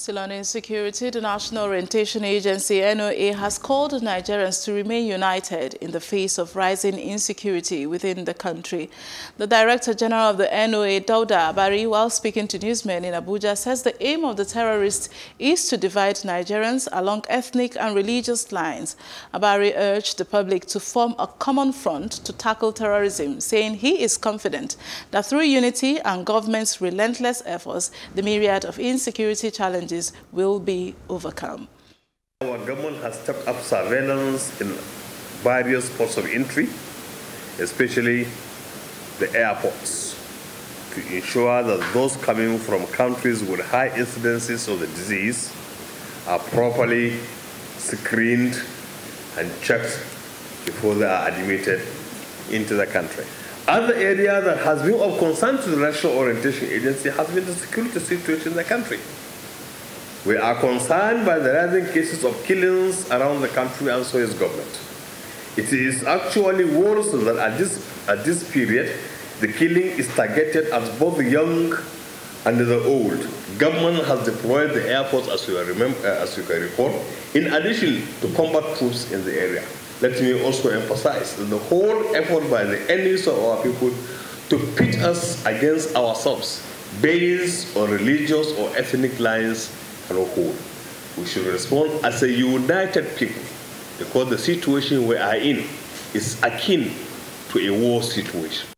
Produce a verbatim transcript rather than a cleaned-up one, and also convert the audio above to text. Still on insecurity, the National Orientation Agency N O A has called Nigerians to remain united in the face of rising insecurity within the country. The Director General of the N O A, Dauda Abari, while speaking to newsmen in Abuja, says the aim of the terrorists is to divide Nigerians along ethnic and religious lines. Abari urged the public to form a common front to tackle terrorism, saying he is confident that through unity and government's relentless efforts, the myriad of insecurity challenges will be overcome. Our government has stepped up surveillance in various ports of entry, especially the airports, to ensure that those coming from countries with high incidences of the disease are properly screened and checked before they are admitted into the country. Other area that has been of concern to the National Orientation Agency has been the security situation in the country. We are concerned by the rising cases of killings around the country, and so is government. It is actually worse that at this, at this period, the killing is targeted at both the young and the old. Government has deployed the airports, as you, remember, uh, as you can recall, in addition to combat troops in the area. Let me also emphasize that the whole effort by the enemies of our people to pit us against ourselves, based on religious or ethnic lines, whole. We should respond as a united people, because the situation we are in is akin to a war situation.